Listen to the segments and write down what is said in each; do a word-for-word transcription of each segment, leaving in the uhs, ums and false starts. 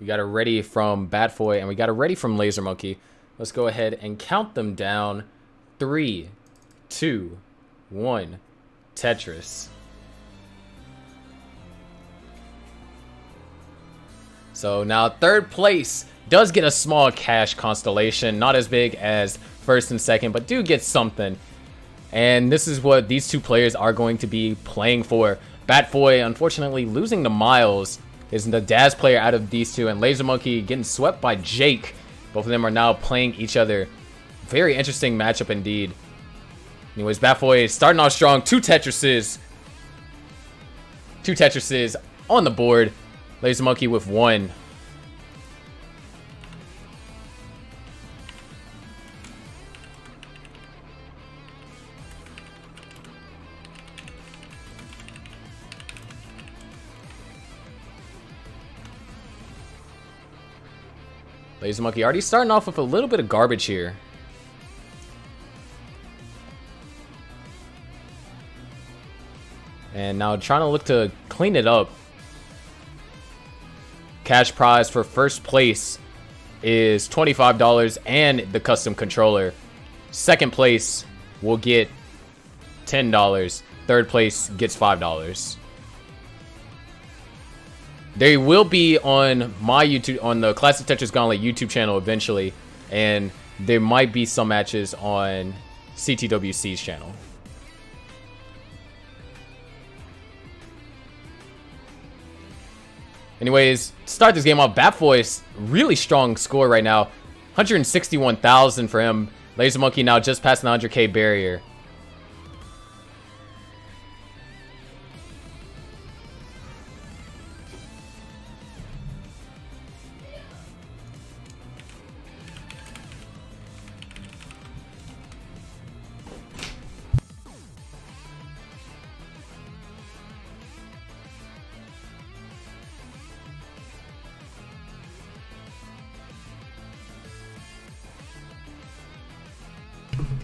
We got a ready from Batfoy, and we got a ready from Lazer monkey. Let's go ahead and count them down. Three, two, one. Tetris. So now third place does get a small cash constellation, not as big as first and second, but do get something. And this is what these two players are going to be playing for. Batfoy, unfortunately, losing to Miles, is the Daz player out of these two, and Lazer monkey getting swept by Jake. Both of them are now playing each other. Very interesting matchup indeed. Anyways, Batfoy is starting off strong. Two Tetrises. Two Tetrises on the board. Lazer monkey with one. Lazer monkey already starting off with a little bit of garbage here. And now trying to look to clean it up. Cash prize for first place is twenty-five dollars and the custom controller. Second place will get ten dollars. Third place gets five dollars. They will be on my YouTube, on the Classic Tetris Gauntlet YouTube channel eventually, and there might be some matches on C T W C's channel. Anyways, start this game off. Batfoy's really strong score right now, one hundred sixty-one thousand for him. Lazer monkey now just past the one hundred K barrier.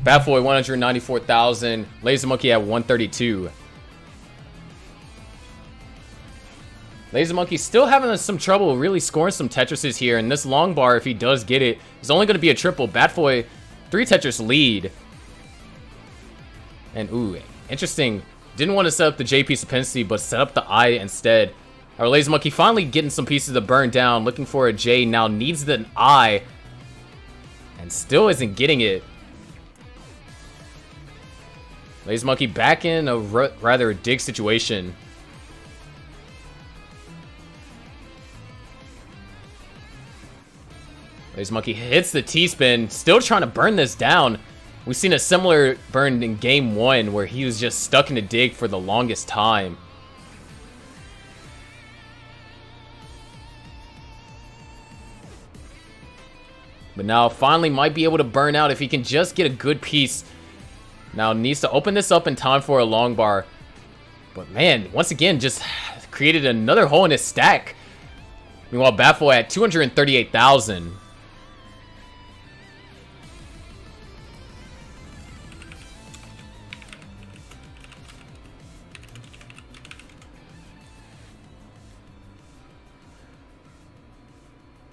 Batfoy one hundred ninety-four thousand, Lazer monkey at one thirty-two. Lazer monkey still having some trouble really scoring some Tetrises here, and this long bar, if he does get it, is only going to be a triple. Batfoy, three Tetris lead. And ooh, interesting. Didn't want to set up the J piece of penalty, but set up the I instead. Our Lazer monkey finally getting some pieces to burn down, looking for a J, now needs an I, and still isn't getting it. Lazer monkey back in a rather dig situation. Lazer monkey hits the T-spin, still trying to burn this down. We've seen a similar burn in game one where he was just stuck in a dig for the longest time. But now finally might be able to burn out if he can just get a good piece. Now needs to open this up in time for a long bar. But man, once again, just created another hole in his stack. Meanwhile, Batfoy at two hundred thirty-eight thousand.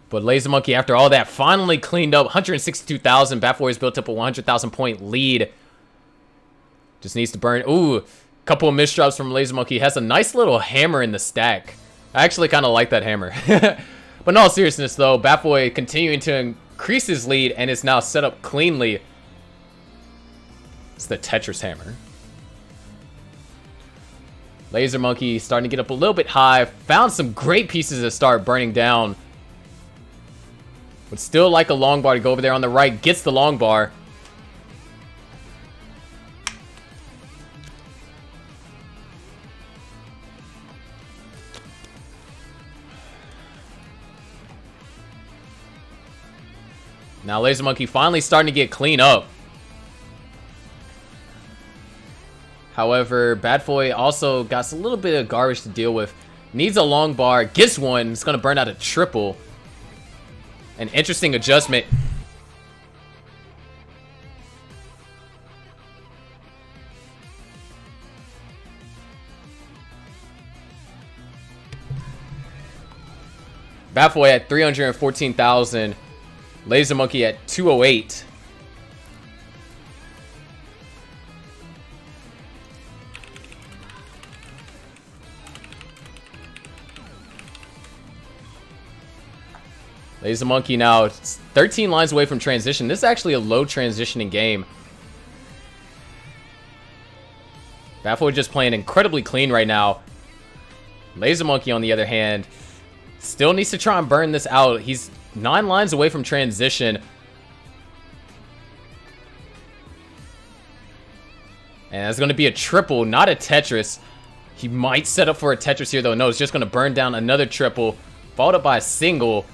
But Lazer monkey, after all that, finally cleaned up one hundred sixty-two thousand. Batfoy has built up a one hundred thousand point lead. Just needs to burn. Ooh, couple of misdrops from Lazer monkey. Has a nice little hammer in the stack. I actually kind of like that hammer. But in all seriousness, though, Batfoy continuing to increase his lead and is now set up cleanly. It's the Tetris hammer. Lazer monkey starting to get up a little bit high. Found some great pieces to start burning down. Would still like a long bar to go over there on the right. Gets the long bar. Now Lazer monkey finally starting to get clean up. However, Batfoy also got a little bit of garbage to deal with. Needs a long bar, gets one. It's going to burn out a triple. An interesting adjustment. Batfoy at three hundred fourteen thousand. Lazer monkey at two oh eight. Lazer monkey now it's thirteen lines away from transition. This is actually a low transitioning game. Batfoy just playing incredibly clean right now. Lazer monkey, on the other hand, still needs to try and burn this out. He's nine lines away from transition. And that's going to be a triple, not a Tetris. He might set up for a Tetris here, though. No, it's just going to burn down another triple, followed up by a single.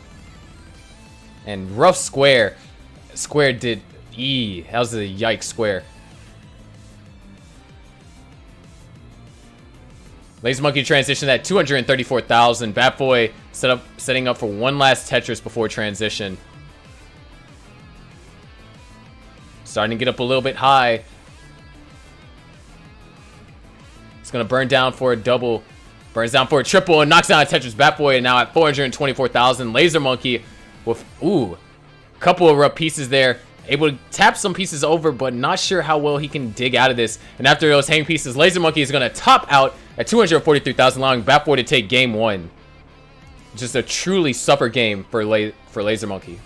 And rough square. Square did E. That was a yikes square. Lazer monkey transitioned at two hundred thirty-four thousand. Batfoy set up, setting up for one last Tetris before transition. Starting to get up a little bit high. It's going to burn down for a double. Burns down for a triple and knocks down a Tetris. Batfoy now at four hundred twenty-four thousand. Lazer monkey with, ooh, a couple of rough pieces there. Able to tap some pieces over, but not sure how well he can dig out of this. And after those hang pieces, Lazer monkey is going to top out at two hundred forty-three thousand, allowing Batfoy to take game one. Just a truly suffer game for, La for Lazer monkey.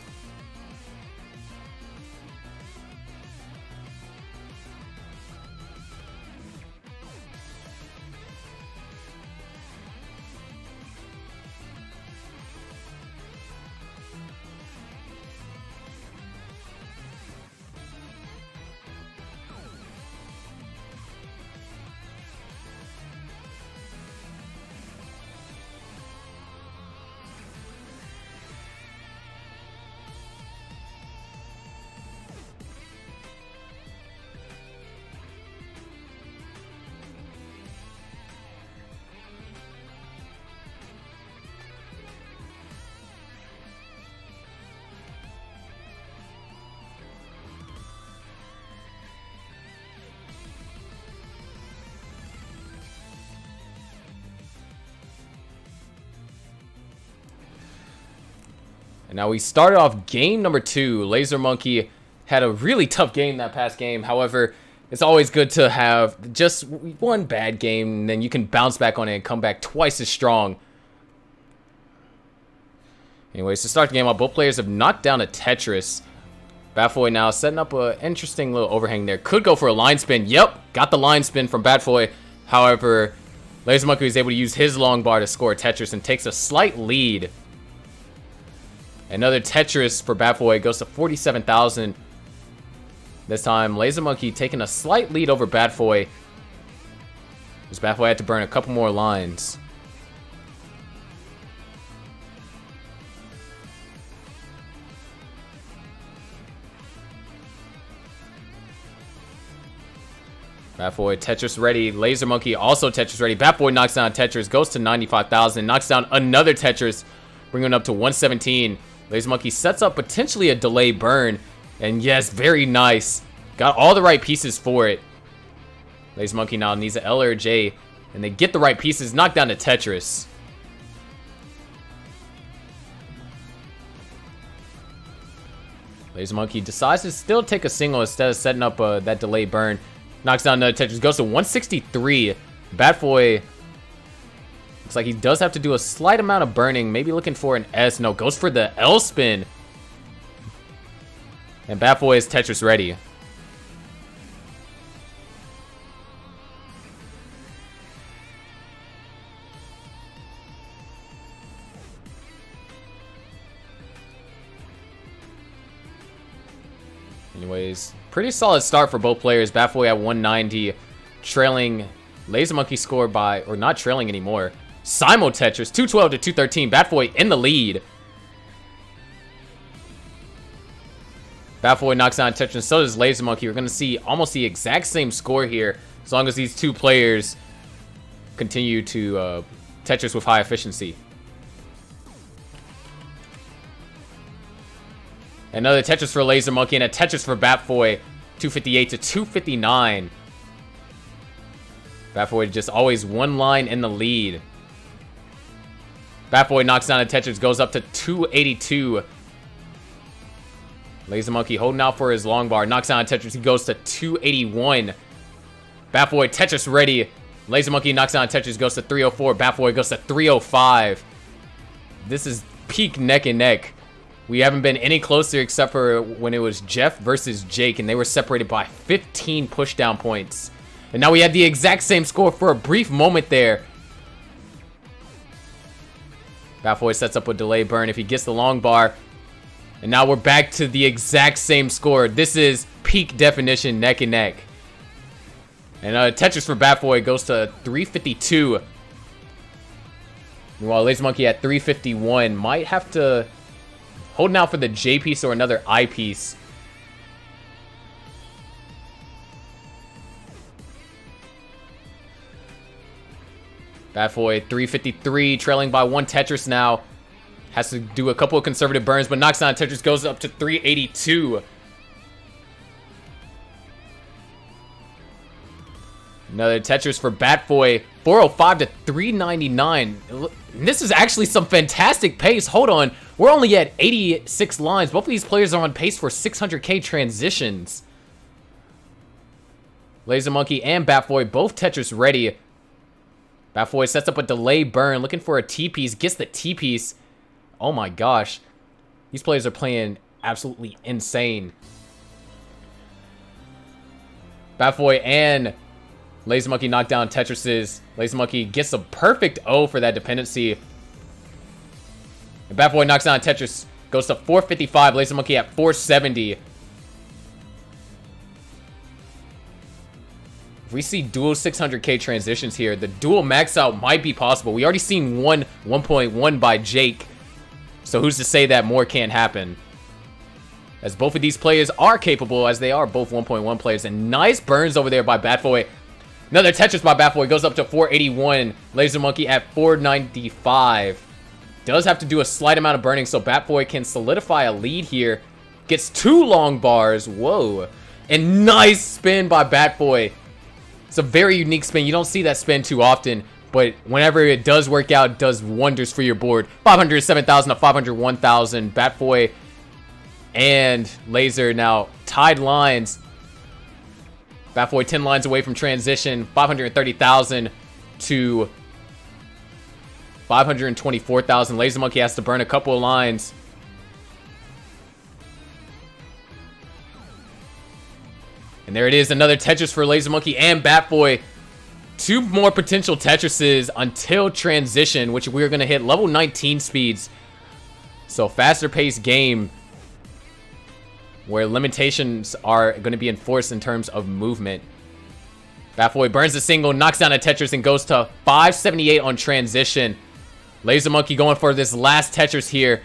Now we started off game number two. Lazer monkey had a really tough game that past game. However, it's always good to have just one bad game, and then you can bounce back on it and come back twice as strong. Anyways, to start the game out, both players have knocked down a Tetris. Batfoy now setting up an interesting little overhang there. Could go for a line spin. Yep, got the line spin from Batfoy. However, Lazer monkey was able to use his long bar to score a Tetris and takes a slight lead. Another Tetris for Batfoy, goes to forty-seven thousand. This time, Lazer monkey taking a slight lead over Batfoy, because Batfoy had to burn a couple more lines. Batfoy, Tetris ready. Lazer monkey also Tetris ready. Batfoy knocks down Tetris, goes to ninety-five thousand, knocks down another Tetris, bringing it up to one seventeen. Lazer monkey sets up potentially a delay burn, and yes, very nice. Got all the right pieces for it. Lazer monkey now needs an L or a J, and they get the right pieces, knock down to Tetris. Lazer monkey decides to still take a single instead of setting up uh, that delay burn. Knocks down another Tetris, goes to one sixty-three. Batfoy, looks like he does have to do a slight amount of burning. Maybe looking for an S. No, goes for the L spin. And Batfoy is Tetris ready. Anyways, pretty solid start for both players. Batfoy at one ninety, trailing Lazer monkey score by, or not trailing anymore. Simo Tetris, two twelve to two thirteen. Batfoy in the lead. Batfoy knocks down Tetris, so does Lazer monkey. We're going to see almost the exact same score here, as long as these two players continue to uh, Tetris with high efficiency. Another Tetris for Lazer monkey and a Tetris for Batfoy, two fifty-eight to two fifty-nine. Batfoy just always one line in the lead. Batfoy knocks down a Tetris, goes up to two eighty-two. Lazer monkey holding out for his long bar. Knocks down a Tetris. He goes to two eighty-one. Batfoy, Tetris ready. Lazer monkey knocks down a Tetris. Goes to three oh four. Batfoy goes to three oh five. This is peak neck and neck. We haven't been any closer except for when it was Jeff versus Jake. And they were separated by fifteen pushdown points. And now we have the exact same score for a brief moment there. Batfoy sets up a delay burn if he gets the long bar. And now we're back to the exact same score. This is peak definition neck and neck. And uh, Tetris for Batfoy goes to three fifty-two. Meanwhile, Lazer monkey at three fifty-one. Might have to... holding out for the J piece or another I piece. Batfoy three fifty-three, trailing by one Tetris now. Has to do a couple of conservative burns, but knocks down Tetris, goes up to three eighty-two. Another Tetris for Batfoy, four oh five to three ninety-nine. This is actually some fantastic pace. Hold on, we're only at eighty-six lines. Both of these players are on pace for six hundred K transitions. Lazer monkey and Batfoy, both Tetris ready. Batfoy sets up a delay burn, looking for a T-piece, gets the T-piece. Oh my gosh. These players are playing absolutely insane. Batfoy and Lazer monkey knock down Tetrises. Lazer monkey gets a perfect O for that dependency. And Batfoy knocks down Tetris. Goes to four fifty-five. Lazer monkey at four seventy. If we see dual six hundred K transitions here, the dual max out might be possible. We already seen one 1.1 by Jake. So who's to say that more can't happen? As both of these players are capable, as they are both one point one players. And nice burns over there by Batfoy. Another Tetris by Batfoy, goes up to four eighty-one. Lazer monkey at four ninety-five. Does have to do a slight amount of burning so Batfoy can solidify a lead here. Gets two long bars. Whoa. And nice spin by Batfoy. It's a very unique spin. You don't see that spin too often. But whenever it does work out, it does wonders for your board. five hundred seven thousand to five hundred one thousand. Batfoy and Lazer now tied lines. Batfoy ten lines away from transition. five hundred thirty thousand to five hundred twenty-four thousand. Lazer monkey has to burn a couple of lines. And there it is. Another Tetris for Lazer monkey and Batfoy. Two more potential Tetrises until transition, which we're going to hit level nineteen speeds. So faster paced game where limitations are going to be enforced in terms of movement. Batfoy burns a single, knocks down a Tetris, and goes to five seventy-eight on transition. Lazer monkey going for this last Tetris here.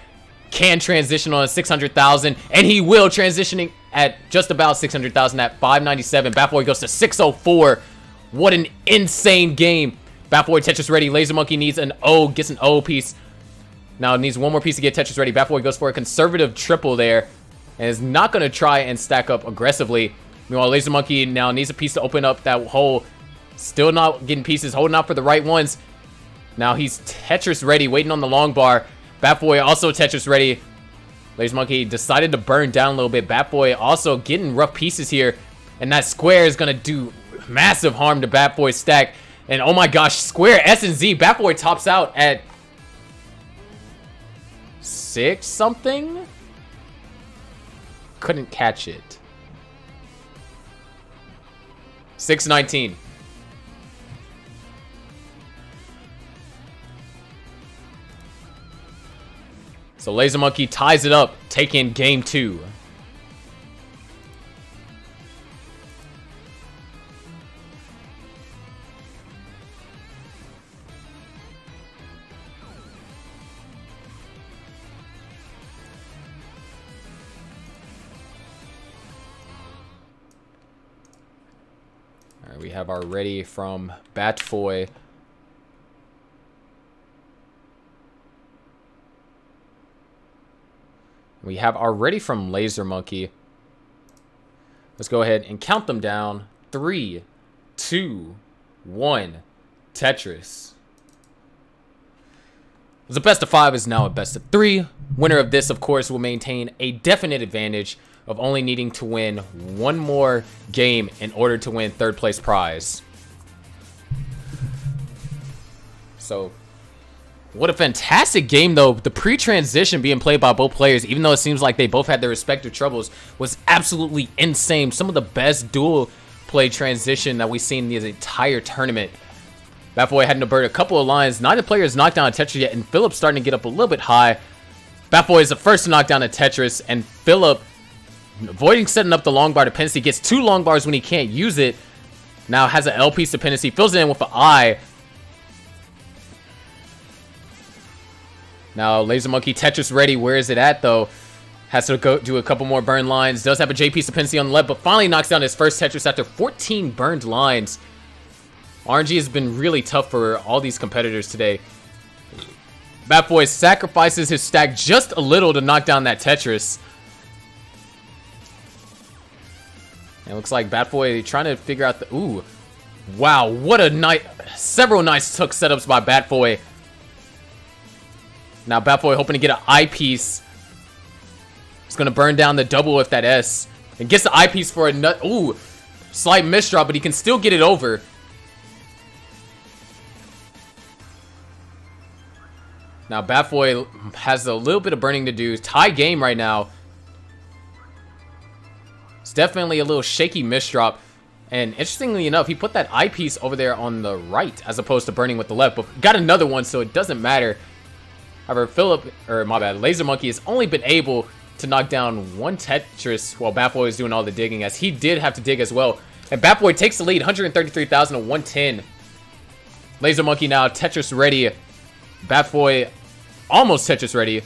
Can transition on a six hundred thousand, and he will, transitioning at just about six hundred thousand at five ninety-seven. Batfoy goes to six oh four. What an insane game. Batfoy Tetris ready. Lazer monkey needs an O. Gets an O piece. Now needs one more piece to get Tetris ready. Batfoy goes for a conservative triple there. And is not going to try and stack up aggressively. Meanwhile, Lazer monkey now needs a piece to open up that hole. Still not getting pieces. Holding out for the right ones. Now he's Tetris ready. Waiting on the long bar. Batfoy also Tetris ready. Lazer monkey decided to burn down a little bit. Batfoy also getting rough pieces here. And that square is going to do massive harm to Batfoy's stack. And oh my gosh, square S and Z. Batfoy tops out at six something. Couldn't catch it. six nineteen. So Lazer monkey ties it up, taking game two. We have our ready from Batfoy. We have our ready from Lazer monkey. Let's go ahead and count them down. Three, two, one, Tetris. The best of five is now a best of three. Winner of this, of course, will maintain a definite advantage of only needing to win one more game in order to win third place prize. So, what a fantastic game, though. The pre-transition being played by both players, even though it seems like they both had their respective troubles, was absolutely insane. Some of the best dual play transition that we've seen in the entire tournament. Batfoy had to burn a couple of lines. Neither player has knocked down a Tetris yet, and Philip's starting to get up a little bit high. Batfoy is the first to knock down a Tetris, and Philip, avoiding setting up the long bar dependency, gets two long bars when he can't use it. Now has an L piece dependency, fills it in with an I. Now Lazer monkey Tetris ready. Where is it at though? Has to go do a couple more burn lines. Does have a J piece dependency on the left, but finally knocks down his first Tetris after fourteen burned lines. R N G has been really tough for all these competitors today. Batfoy sacrifices his stack just a little to knock down that Tetris. And it looks like Batfoy trying to figure out the... Ooh. Wow, what a night... Several nice hook setups by Batfoy. Now Batfoy hoping to get an eyepiece. He's going to burn down the double with that S. And gets the eyepiece for a nut... Ooh. Slight misdraw, but he can still get it over. Now Batfoy has a little bit of burning to do. Tie game right now. It's definitely a little shaky misdrop. And interestingly enough, he put that eyepiece over there on the right as opposed to burning with the left. But got another one, so it doesn't matter. However, Philip, or my bad, Lazer monkey has only been able to knock down one Tetris while Batfoy is doing all the digging, as he did have to dig as well. And Batfoy takes the lead, one hundred thirty-three thousand to one ten. Lazer monkey now Tetris ready. Batfoy almost Tetris ready.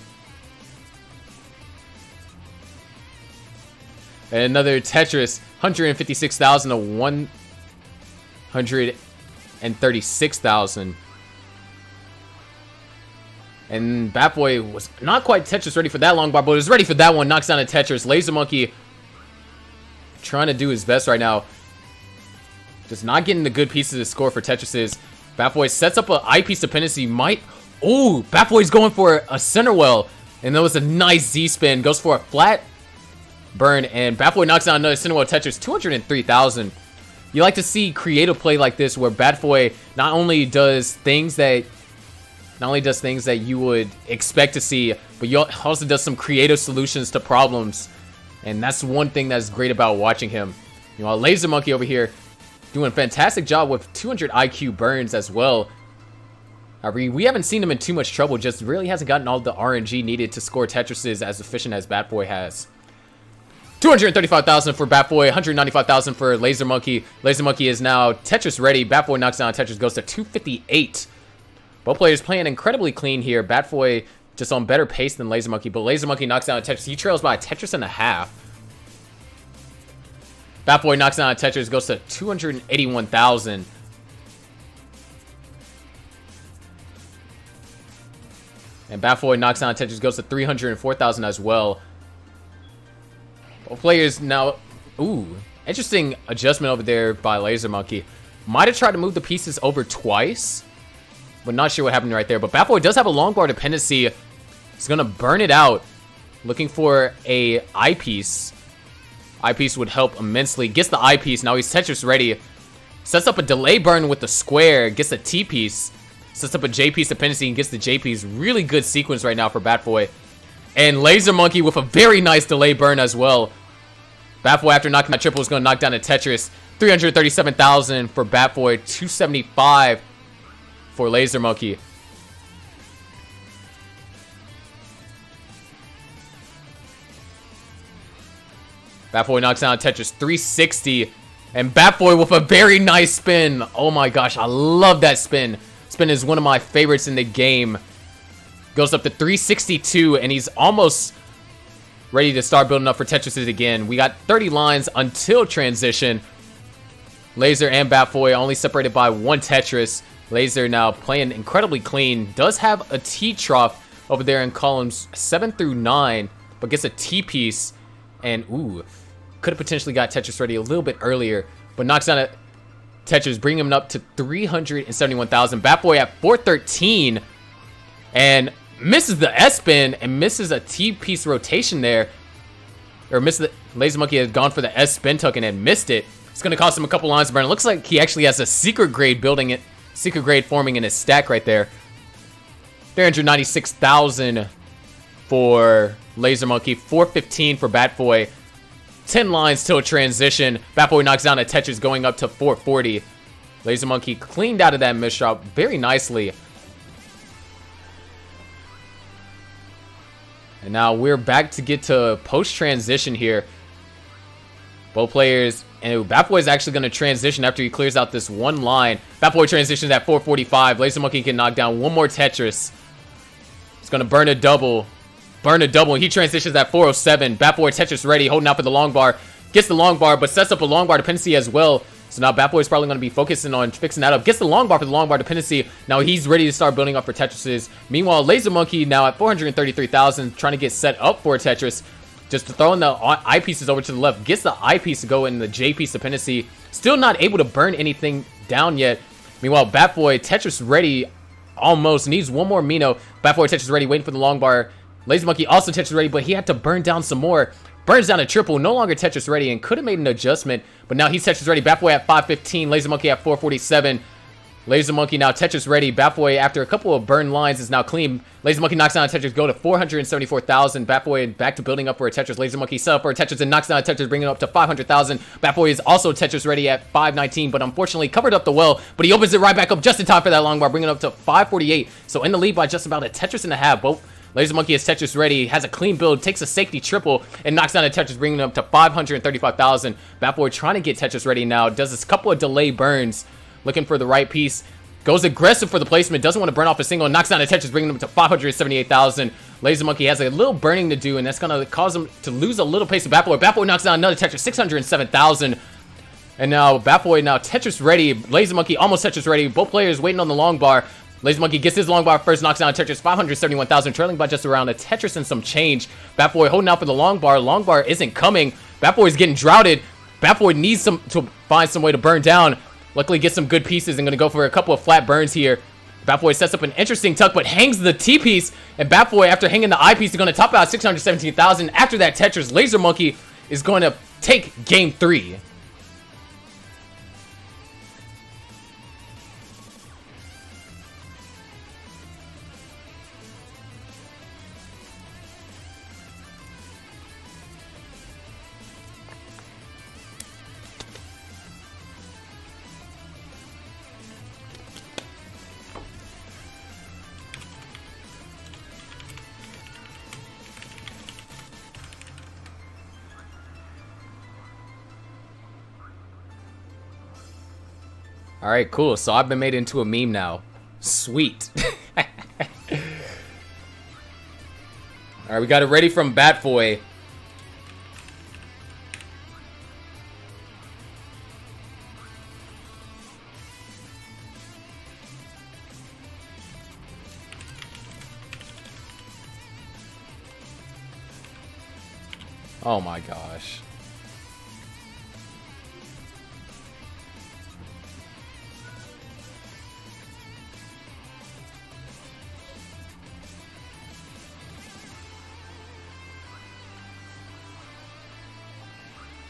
And another Tetris, one hundred fifty-six thousand to one hundred thirty-six thousand. And Batfoy was not quite Tetris ready for that long bar, but is ready for that one. Knocks down a Tetris. Lazer monkey trying to do his best right now. Just not getting the good pieces to score for Tetrises. Batfoy sets up an eyepiece dependency. Might... Ooh, Batfoy's going for a center well. And that was a nice Z-spin. Goes for a flat burn. And Batfoy knocks down another center well Tetris. two hundred three thousand. You like to see creative play like this where Batfoy not only does things that... Not only does things that you would expect to see, but he also does some creative solutions to problems. And that's one thing that's great about watching him. You know, Lazer monkey over here doing a fantastic job with two hundred I Q burns as well. I mean, we haven't seen him in too much trouble. Just really hasn't gotten all the R N G needed to score Tetrises as efficient as Batfoy has. two hundred thirty-five thousand for Batfoy, one hundred ninety-five thousand for Lazer monkey. Lazer monkey is now Tetris ready. Batfoy knocks down Tetris, goes to two fifty-eight. Both players playing incredibly clean here. Batfoy just on better pace than Lazer monkey, but Lazer monkey knocks down a Tetris. He trails by a Tetris and a half. Batfoy knocks down a Tetris, goes to two hundred eighty-one thousand. And Batfoy knocks down a Tetris, goes to three hundred four thousand as well. Both players now... Ooh, interesting adjustment over there by Lazer monkey. Might have tried to move the pieces over twice, but not sure what happened right there. But Batfoy does have a long bar dependency. He's going to burn it out, looking for a eyepiece. Eyepiece would help immensely. Gets the eyepiece. Now he's Tetris ready. Sets up a delay burn with the square. Gets a T piece. Sets up a J piece dependency and gets the J piece. Really good sequence right now for Batfoy. And Lazer monkey with a very nice delay burn as well. Batfoy, after knocking that triple, is going to knock down a Tetris. three hundred thirty-seven thousand for Batfoy. two seventy-five for Lazer monkey. Batfoy knocks down Tetris, three sixty, and Batfoy with a very nice spin. Oh my gosh, I love that spin. Spin is one of my favorites in the game. Goes up to three sixty-two, and he's almost ready to start building up for Tetrises again. We got thirty lines until transition. Lazer and Batfoy only separated by one Tetris. Lazer now playing incredibly clean. Does have a T-trough over there in columns seven through nine, but gets a T-piece, and ooh... Could have potentially got Tetris ready a little bit earlier, but knocks down a Tetris, bringing him up to three hundred seventy-one thousand. Batfoy at four thirteen. and misses the S-spin and misses a T-piece rotation there. Or misses the... Lazer0monkey had gone for the S-spin token and missed it. It's going to cost him a couple lines to burn. It looks like he actually has a secret grade building it. Secret grade forming in his stack right there. three hundred ninety-six thousand for Lazer0monkey. four fifteen for Batfoy. ten lines till transition. Batfoy knocks down a Tetris going up to four forty. Lazer0monkey cleaned out of that mishap very nicely. And now we're back to get to post-transition here. Both players, and Batfoy is actually going to transition after he clears out this one line. Batfoy transitions at four forty-five. Lazer0monkey can knock down one more Tetris. It's going to burn a double. Burn a double. He transitions at four oh seven. Batfoy Tetris ready, holding out for the long bar. Gets the long bar, but sets up a long bar dependency as well. So now Batfoy is probably going to be focusing on fixing that up. Gets the long bar for the long bar dependency. Now he's ready to start building up for Tetrises. Meanwhile, Lazer0monkey now at four hundred thirty-three thousand, trying to get set up for a Tetris. Just throwing the eyepieces over to the left. Gets the eyepiece to go in the J-piece dependency. Still not able to burn anything down yet. Meanwhile, Batfoy Tetris ready almost. Needs one more Mino. Batfoy Tetris ready, waiting for the long bar. Lazer0monkey also Tetris ready, but he had to burn down some more. Burns down a triple, no longer Tetris ready, and could have made an adjustment, but now he's Tetris ready. Batfoy at five fifteen, Lazer0monkey at four forty-seven. Lazer0monkey now Tetris ready. Batfoy, after a couple of burn lines, is now clean. Lazer0monkey knocks down a Tetris, go to four hundred seventy-four thousand. Batfoy back to building up for a Tetris. Lazer0monkey set up for a Tetris and knocks down a Tetris, bringing it up to five hundred thousand. Batfoy is also Tetris ready at five nineteen, but unfortunately covered up the well, but he opens it right back up just in time for that long bar, bringing it up to five forty-eight. So in the lead by just about a Tetris and a half. Both Lazer0monkey is Tetris ready, has a clean build, takes a safety triple, and knocks down a Tetris, bringing it up to five hundred thirty-five thousand. Batfoy trying to get Tetris ready now, does a couple of delay burns, looking for the right piece, goes aggressive for the placement, doesn't want to burn off a single, and knocks down a Tetris, bringing it up to five hundred seventy-eight thousand. Lazer0monkey has a little burning to do, and that's going to cause him to lose a little pace to Batfoy. Batfoy knocks down another Tetris, six hundred seven thousand. And now Batfoy now Tetris ready, Lazer0monkey almost Tetris ready, both players waiting on the long bar. Lazer0monkey gets his long bar first, knocks down a Tetris, five hundred seventy-one thousand, trailing by just around a Tetris and some change. Batfoy holding out for the long bar. Long bar isn't coming. Batfoy's getting droughted. Batfoy needs some to find some way to burn down. Luckily, gets some good pieces and going to go for a couple of flat burns here. Batfoy sets up an interesting tuck, but hangs the T-piece. And Batfoy, after hanging the I-piece, is going to top out six hundred seventeen thousand. After that Tetris, Lazer0monkey is going to take game three. All right, cool. So I've been made into a meme now. Sweet. All right, we got it ready from Batfoy. Oh my gosh.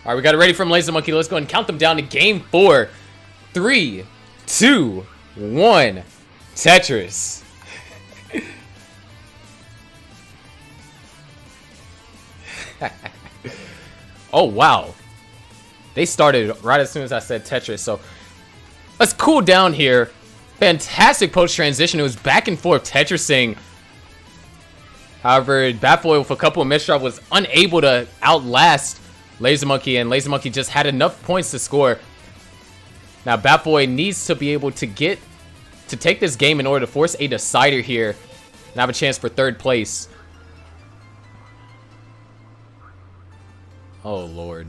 All right, we got it ready from Lazer0monkey. Let's go ahead and count them down to game four. Three, two, one. Tetris. Oh, wow. They started right as soon as I said Tetris. So let's cool down here. Fantastic post-transition. It was back and forth Tetrising. However, Batfoy with a couple of mid-strop was unable to outlast Lazer0monkey, and Lazer0monkey just had enough points to score. Now Batfoy needs to be able to get to take this game in order to force a decider here and have a chance for third place. Oh lord.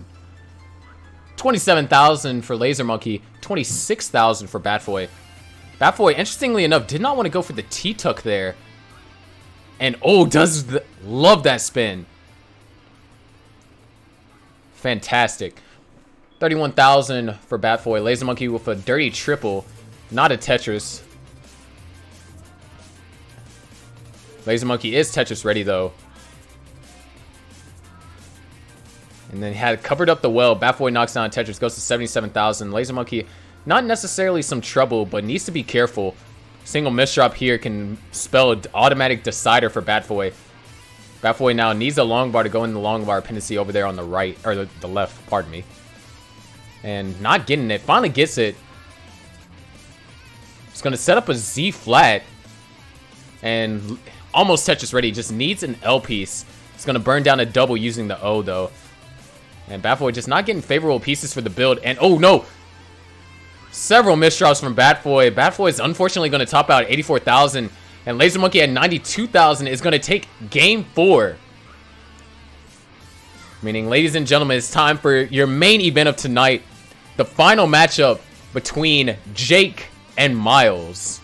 twenty-seven thousand for Lazer0monkey, twenty-six thousand for Batfoy. Batfoy, interestingly enough, did not want to go for the T-tuck there. And oh, does the, love that spin. Fantastic. thirty-one thousand for Batfoy. Lazer0monkey with a dirty triple. Not a Tetris. Lazer monkey is Tetris ready though. And then had covered up the well. Batfoy knocks down Tetris, goes to seventy-seven thousand. Lazer monkey, not necessarily some trouble, but needs to be careful. Single misdrop here can spell automatic decider for Batfoy. Batfoy now needs a long bar to go in the long bar appendice over there on the right, or the, the left, pardon me. And not getting it. Finally gets it. It's going to set up a Z flat. And almost Tetris ready. Just needs an L piece. It's going to burn down a double using the O though. And Batfoy just not getting favorable pieces for the build. And oh no! Several misdrops from Batfoy. Batfoy is unfortunately going to top out at eighty-four thousand. And Lazer monkey at ninety-two thousand is going to take game four. Meaning, ladies and gentlemen, it's time for your main event of tonight. The final matchup between Jake and Miles.